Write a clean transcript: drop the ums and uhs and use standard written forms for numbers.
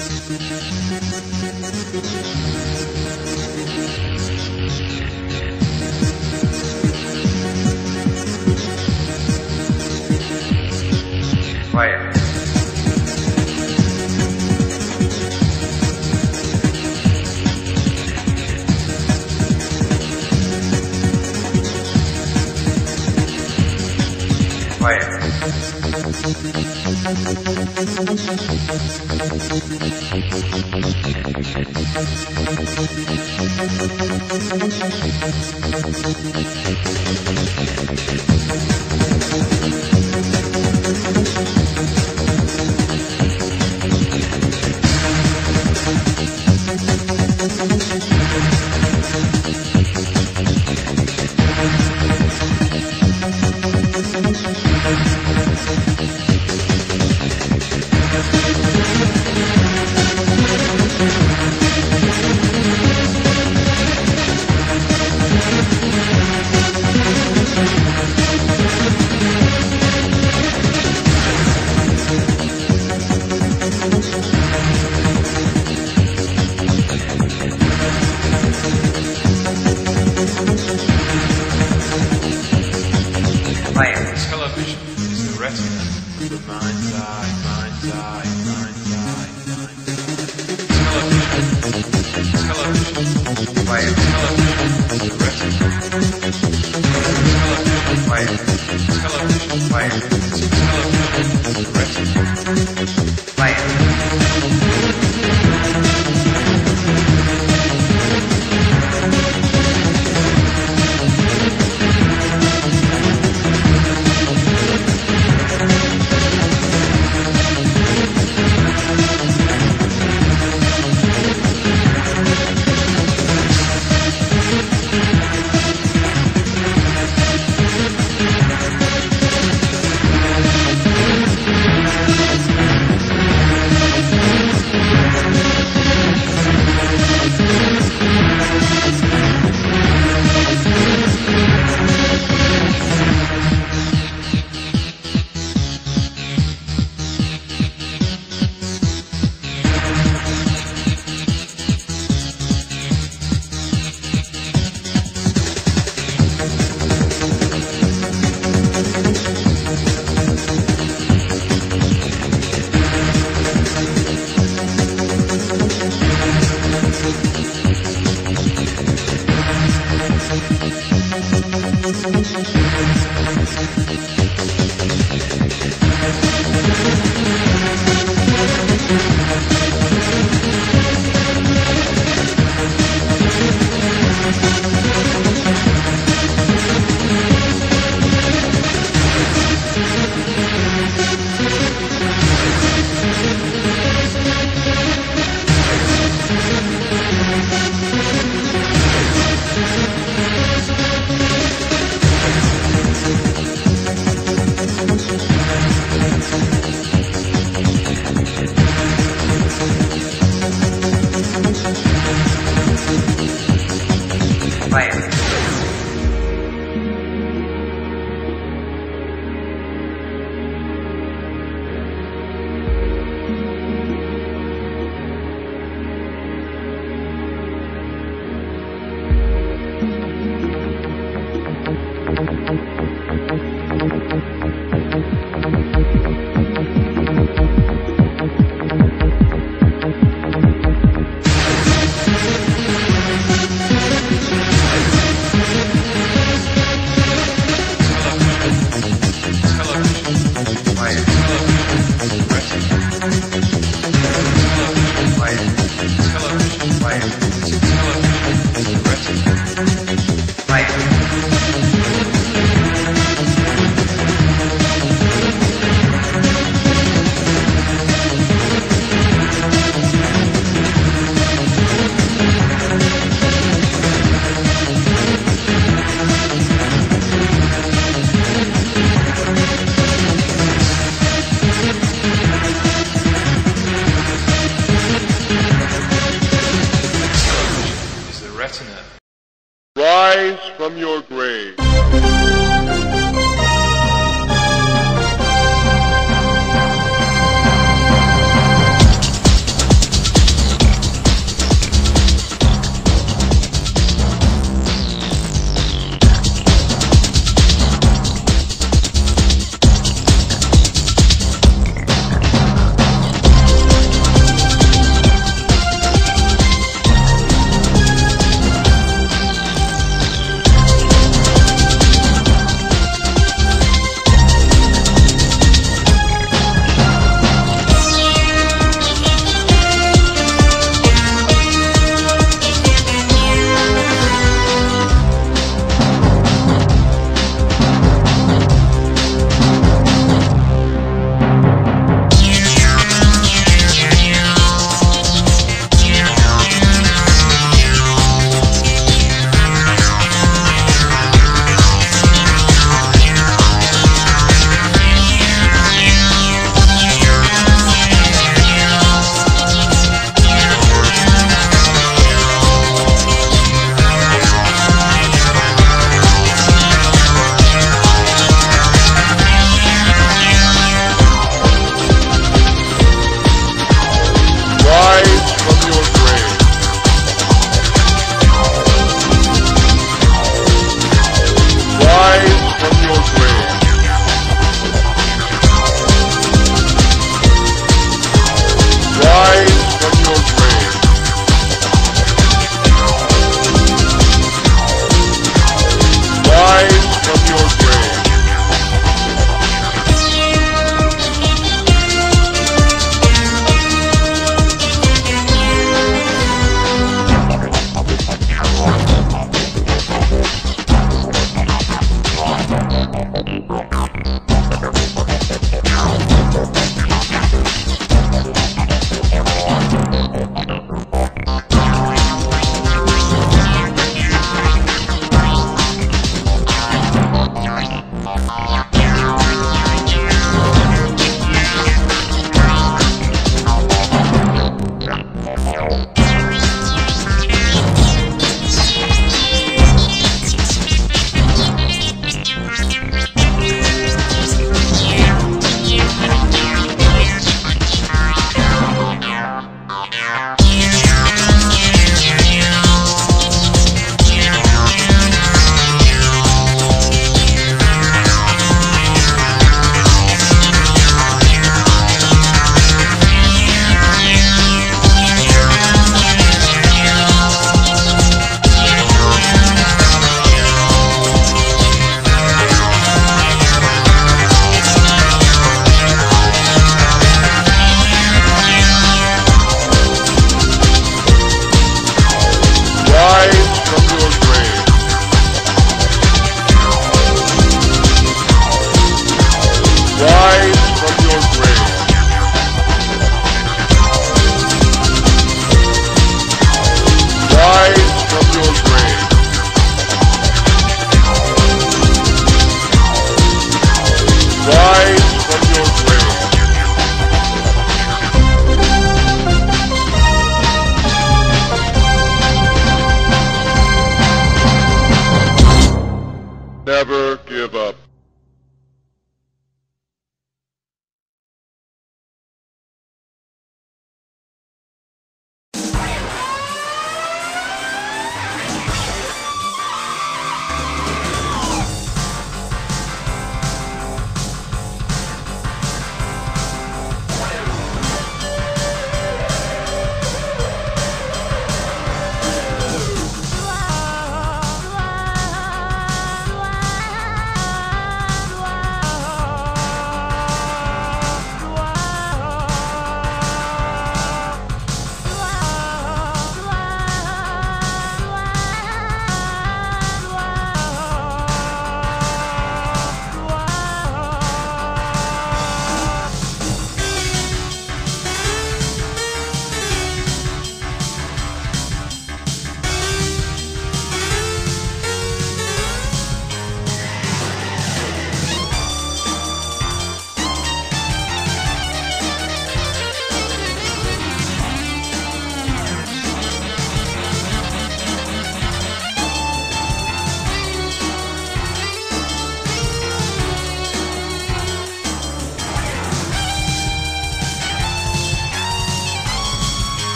Quiet. Rise from your grave.